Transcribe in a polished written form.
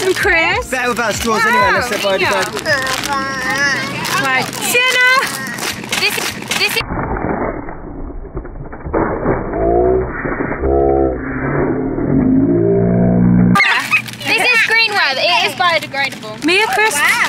some crisps. Better without straws anyway, let's step by the side. Right, Sienna! This is... this is green web, it is biodegradable. Mia crisps. Wow.